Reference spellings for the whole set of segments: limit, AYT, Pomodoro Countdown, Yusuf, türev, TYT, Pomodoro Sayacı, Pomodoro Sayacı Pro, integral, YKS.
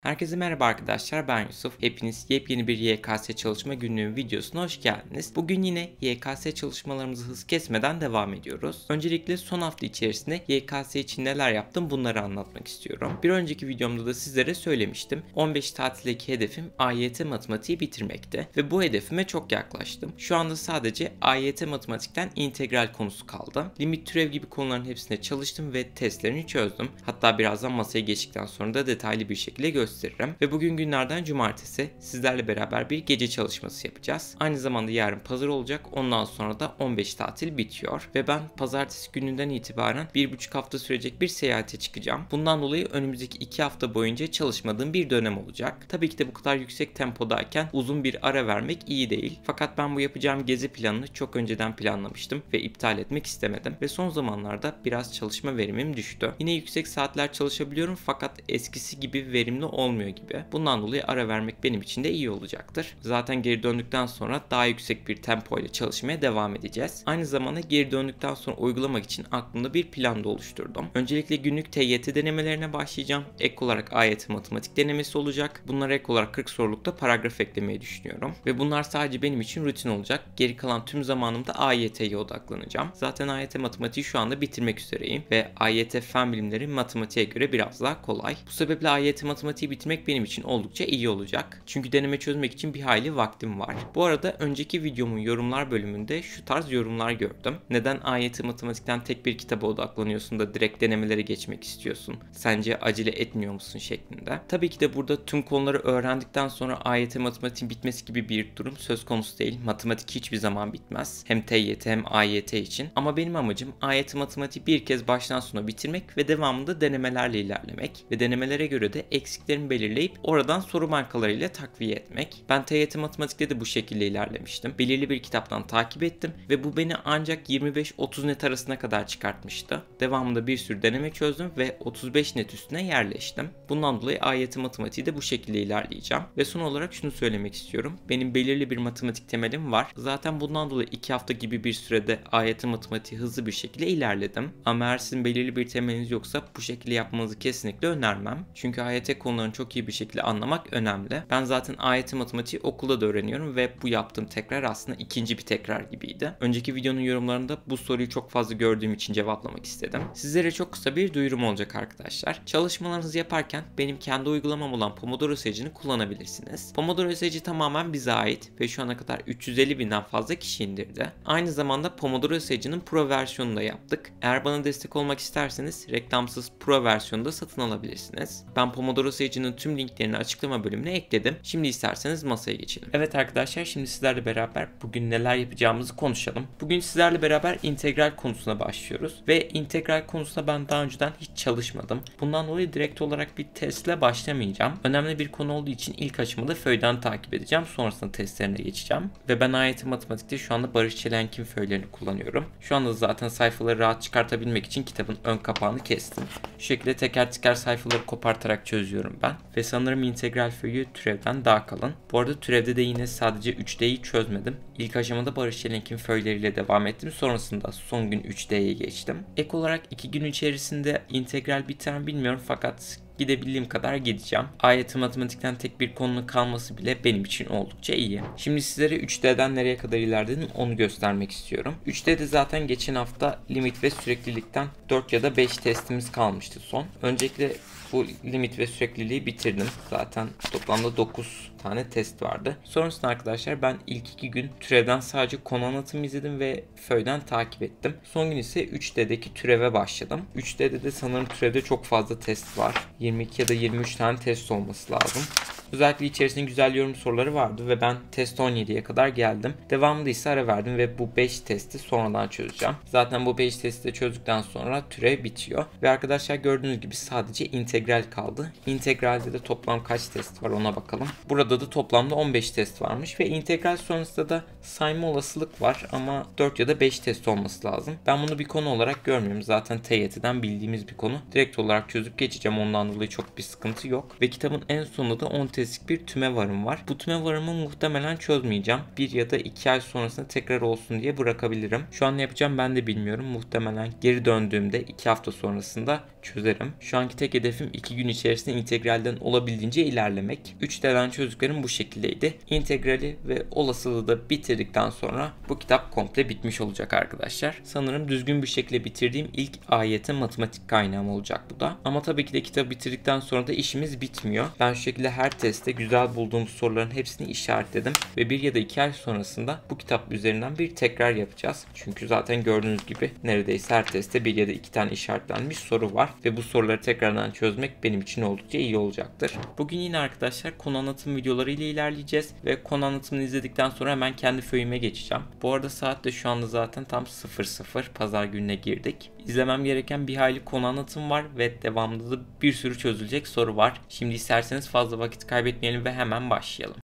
Herkese merhaba arkadaşlar, ben Yusuf. Hepiniz yepyeni bir YKS çalışma günlüğü videosuna hoş geldiniz. Bugün yine YKS çalışmalarımızı hız kesmeden devam ediyoruz. Öncelikle son hafta içerisinde YKS için neler yaptım bunları anlatmak istiyorum. Bir önceki videomda da sizlere söylemiştim. 15 tatildeki hedefim AYT matematiği bitirmekti ve bu hedefime çok yaklaştım. Şu anda sadece AYT matematikten integral konusu kaldı. Limit, türev gibi konuların hepsine çalıştım ve testlerini çözdüm. Hatta birazdan masaya geçtikten sonra da detaylı bir şekilde gösteririm. Ve bugün günlerden cumartesi sizlerle beraber bir gece çalışması yapacağız. Aynı zamanda yarın pazar olacak. Ondan sonra da 15 tatil bitiyor. Ve ben pazartesi gününden itibaren 1,5 hafta sürecek bir seyahate çıkacağım. Bundan dolayı önümüzdeki 2 hafta boyunca çalışmadığım bir dönem olacak. Tabii ki de bu kadar yüksek tempodayken uzun bir ara vermek iyi değil. Fakat ben bu yapacağım gezi planını çok önceden planlamıştım ve iptal etmek istemedim. Ve son zamanlarda biraz çalışma verimim düştü. Yine yüksek saatler çalışabiliyorum fakat eskisi gibi verimli olmuyor gibi. Bundan dolayı ara vermek benim için de iyi olacaktır. Zaten geri döndükten sonra daha yüksek bir tempo ile çalışmaya devam edeceğiz. Aynı zamanda geri döndükten sonra uygulamak için aklımda bir plan da oluşturdum. Öncelikle günlük TYT denemelerine başlayacağım. Ek olarak AYT matematik denemesi olacak. Bunlara ek olarak 40 sorulukta paragraf eklemeyi düşünüyorum. Ve bunlar sadece benim için rutin olacak. Geri kalan tüm zamanımda AYT'ye odaklanacağım. Zaten AYT matematiği şu anda bitirmek üzereyim ve AYT fen bilimleri matematiğe göre biraz daha kolay. Bu sebeple AYT matematiği bitirmek benim için oldukça iyi olacak. Çünkü deneme çözmek için bir hayli vaktim var. Bu arada önceki videomun yorumlar bölümünde şu tarz yorumlar gördüm. Neden AYT matematikten tek bir kitaba odaklanıyorsun da direkt denemelere geçmek istiyorsun? Sence acele etmiyor musun şeklinde. Tabii ki de burada tüm konuları öğrendikten sonra AYT matematiğin bitmesi gibi bir durum söz konusu değil. Matematik hiçbir zaman bitmez. Hem TYT hem AYT için. Ama benim amacım AYT matematiği bir kez baştan sona bitirmek ve devamında denemelerle ilerlemek ve denemelere göre de eksikleri belirleyip oradan soru bankalarıyla takviye etmek. Ben TYT matematikte de bu şekilde ilerlemiştim. Belirli bir kitaptan takip ettim ve bu beni ancak 25-30 net arasına kadar çıkartmıştı. Devamında bir sürü deneme çözdüm ve 35 net üstüne yerleştim. Bundan dolayı AYT matematiği de bu şekilde ilerleyeceğim. Ve son olarak şunu söylemek istiyorum. Benim belirli bir matematik temelim var. Zaten bundan dolayı 2 hafta gibi bir sürede AYT matematiği hızlı bir şekilde ilerledim. Ama eğer sizin belirli bir temeliniz yoksa bu şekilde yapmanızı kesinlikle önermem. Çünkü AYT konuları çok iyi bir şekilde anlamak önemli. Ben zaten AYT matematiği okulda da öğreniyorum ve bu yaptığım tekrar aslında ikinci bir tekrar gibiydi. Önceki videonun yorumlarında bu soruyu çok fazla gördüğüm için cevaplamak istedim. Sizlere çok kısa bir duyurum olacak arkadaşlar. Çalışmalarınızı yaparken benim kendi uygulamam olan Pomodoro Sayacı'nı kullanabilirsiniz. Pomodoro Sayacı tamamen bize ait ve şu ana kadar 350.000'den fazla kişi indirdi. Aynı zamanda Pomodoro Sayacı'nın Pro versiyonunu da yaptık. Eğer bana destek olmak isterseniz reklamsız Pro versiyonu da satın alabilirsiniz. Ben Pomodoro Sayacı tüm linklerini açıklama bölümüne ekledim. Şimdi isterseniz masaya geçelim. Evet arkadaşlar, şimdi sizlerle beraber bugün neler yapacağımızı konuşalım. Bugün sizlerle beraber integral konusuna başlıyoruz ve integral konusuna ben daha önceden hiç çalışmadım. Bundan dolayı direkt olarak bir testle başlamayacağım. Önemli bir konu olduğu için ilk aşamada föyden takip edeceğim. Sonrasında testlerine geçeceğim. Ve ben AYT matematikte şu anda Barış Çelenk'in föylerini kullanıyorum. Şu anda zaten sayfaları rahat çıkartabilmek için kitabın ön kapağını kestim. Şu şekilde teker teker sayfaları kopartarak çözüyorum ben. Ve sanırım integral föyü türevden daha kalın. Bu arada türevde de yine sadece 3D'yi çözmedim. İlk aşamada Barış Çelenk'in föyleriyle devam ettim. Sonrasında son gün 3D'ye geçtim. Ek olarak 2 gün içerisinde integral biter mi bilmiyorum fakat gidebildiğim kadar gideceğim. AYT matematikten tek bir konunun kalması bile benim için oldukça iyi. Şimdi sizlere 3D'den nereye kadar ilerledim onu göstermek istiyorum. 3D'de zaten geçen hafta limit ve süreklilikten 4 ya da 5 testimiz kalmıştı son. Öncelikle bu limit ve sürekliliği bitirdim. Zaten toplamda 9 tane test vardı. Sonrasında arkadaşlar ben ilk 2 gün türevden sadece konu anlatımı izledim ve föyden takip ettim. Son gün ise 3D'deki türeve başladım. 3D'de de sanırım türevde çok fazla test var. 22 ya da 23 tane test olması lazım. Özellikle içerisinde güzel yorum soruları vardı ve ben test 17'ye kadar geldim. Devamında ise ara verdim ve bu 5 testi sonradan çözeceğim. Zaten bu 5 testi de çözdükten sonra türev bitiyor. Ve arkadaşlar gördüğünüz gibi sadece integral kaldı. İntegralde de toplam kaç test var ona bakalım. Burada da toplamda 15 test varmış ve integral sonrasında da sayma olasılık var ama 4 ya da 5 test olması lazım. Ben bunu bir konu olarak görmüyorum. Zaten TYT'den bildiğimiz bir konu. Direkt olarak çözüp geçeceğim, ondan dolayı çok bir sıkıntı yok. Ve kitabın en sonunda da 10 testlik bir tüme varım var. Bu tüme varımı muhtemelen çözmeyeceğim. 1 ya da 2 ay sonrasında tekrar olsun diye bırakabilirim. Şu an ne yapacağım ben de bilmiyorum. Muhtemelen geri döndüğümde 2 hafta sonrasında çözerim. Şu anki tek hedefim 2 gün içerisinde integralden olabildiğince ilerlemek. 3 delen çözdüklerim bu şekildeydi. İntegrali ve olasılığı da bitirdikten sonra bu kitap komple bitmiş olacak arkadaşlar. Sanırım düzgün bir şekilde bitirdiğim ilk AYT matematik kaynağım olacak bu da. Ama tabii ki de kitabı bitirdikten sonra da işimiz bitmiyor. Ben şu şekilde her testte güzel bulduğum soruların hepsini işaretledim ve 1 ya da 2 ay sonrasında bu kitap üzerinden bir tekrar yapacağız. Çünkü zaten gördüğünüz gibi neredeyse her testte 1 ya da 2 tane işaretlenmiş soru var ve bu soruları tekrardan çözmek benim için oldukça iyi olacaktır. Bugün yine arkadaşlar konu anlatım videoları ile ilerleyeceğiz ve konu anlatımını izledikten sonra hemen kendi föyüme geçeceğim. Bu arada saat de şu anda zaten tam 00.00, pazar gününe girdik. İzlemem gereken bir hayli konu anlatım var ve devamında da bir sürü çözülecek soru var. Şimdi isterseniz fazla vakit kaybetmeyelim ve hemen başlayalım.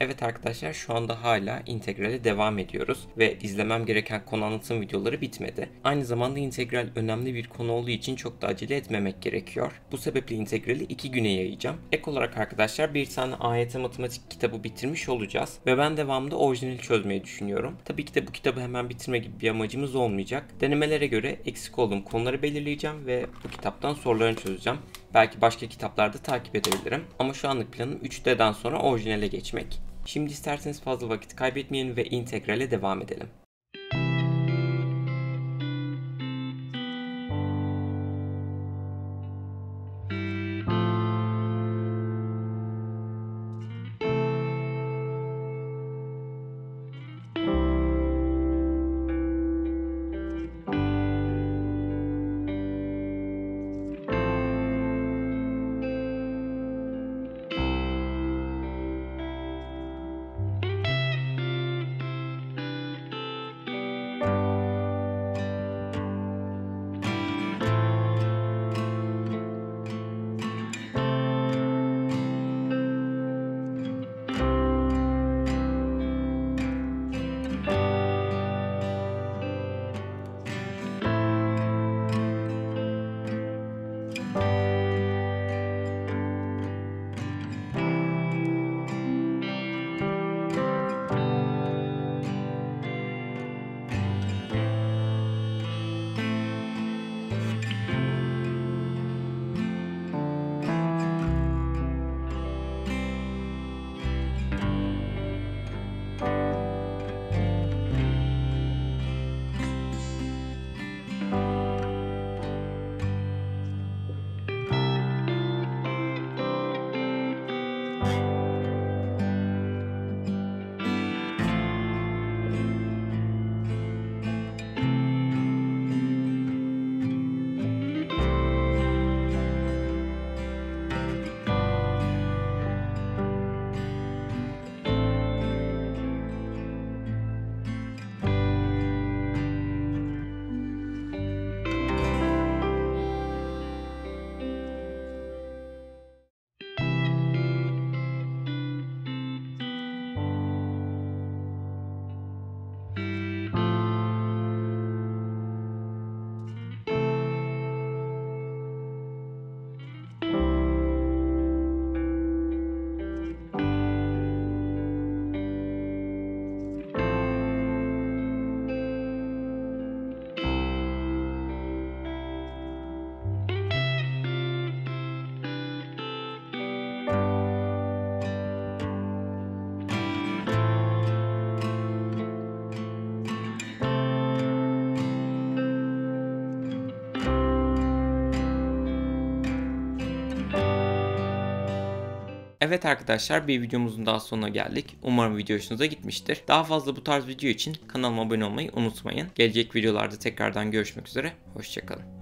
Evet arkadaşlar, şu anda hala integrale devam ediyoruz ve izlemem gereken konu anlatım videoları bitmedi. Aynı zamanda integral önemli bir konu olduğu için çok da acele etmemek gerekiyor. Bu sebeple integrali 2 güne yayacağım. Ek olarak arkadaşlar bir tane AYT matematik kitabı bitirmiş olacağız ve ben devamında orijinali çözmeyi düşünüyorum. Tabii ki de bu kitabı hemen bitirme gibi bir amacımız olmayacak. Denemelere göre eksik olduğum konuları belirleyeceğim ve bu kitaptan sorularını çözeceğim. Belki başka kitaplarda takip edebilirim ama şu anlık planım 3D'den sonra orijinale geçmek. Şimdi isterseniz fazla vakit kaybetmeyin ve integrale devam edelim. Evet arkadaşlar, bir videomuzun daha sonuna geldik. Umarım video hoşunuza gitmiştir. Daha fazla bu tarz video için kanalıma abone olmayı unutmayın. Gelecek videolarda tekrardan görüşmek üzere. Hoşçakalın.